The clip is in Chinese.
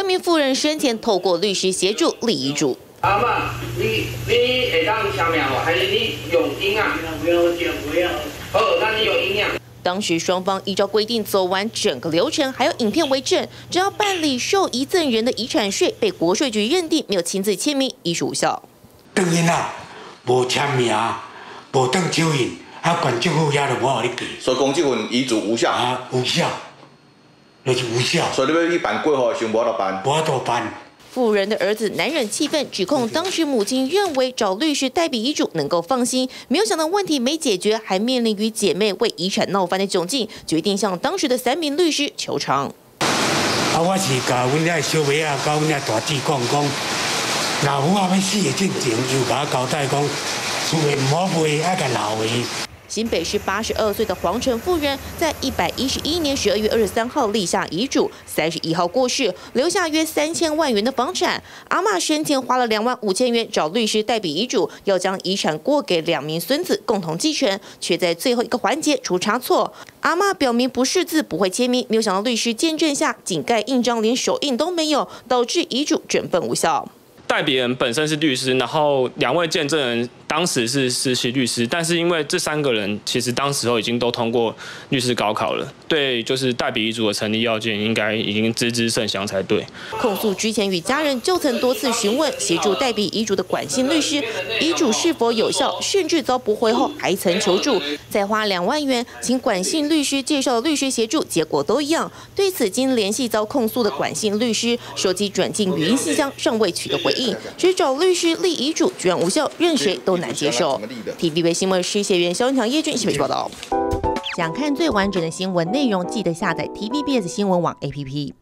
该名妇人生前透过律师协助立遗嘱。阿妈，你会当签名无？还是你用印啊？不要。好，那你用印啊。 当时双方依照规定走完整个流程，还有影片为证。只要办理受遗赠人的遗产税被国税局认定没有亲自签名，遗属无效。邓英啊，无签名，无当手印，啊，县政府也就无给你记。所以讲这份遗嘱无效。啊，无效，就是无效。所以你要去办过户，想无得办。无得办。妇人的儿子难忍气愤，指控当时母亲认为找律师代笔遗嘱能够放心，没有想到问题没解决，还面临与姐妹为遗产闹翻的窘境，决定向当时的3名律师求偿。我是甲阮遐小妹啊，甲阮遐大姊讲，老母啊要死的进前，又甲我交代讲，厝的唔好卖，爱甲留的。 新北市82岁的黄陈妇人，在111年12月23号立下遗嘱，31号过世，留下约3000万元的房产。阿嬷生前花了25000元找律师代笔遗嘱，要将遗产过给2名孙子共同继承，却在最后一个环节出差错。阿嬷表明不识字，不会签名，没有想到律师见证下，仅盖印章，连手印都没有，导致遗嘱整本无效。 代笔人本身是律师，然后2位见证人当时是实习律师，但是因为这3个人其实当时已经都通过律师高考了，对，就是代笔遗嘱的成立要件应该已经知之甚详才对。控诉之前与家人就曾多次询问协助代笔遗嘱的管姓律师，遗嘱是否有效，甚至遭驳回后还曾求助，再花2万元请管姓律师介绍律师协助，结果都一样。对此，经联系遭控诉的管姓律师，手机转进语音信箱，尚未取得回应。 只找律师立遗嘱居然无效，任谁都难接受。TVB 新闻施协员肖文强、叶俊新闻报道。想看最完整的新闻内容，记得下载 TVBS 新闻网 APP。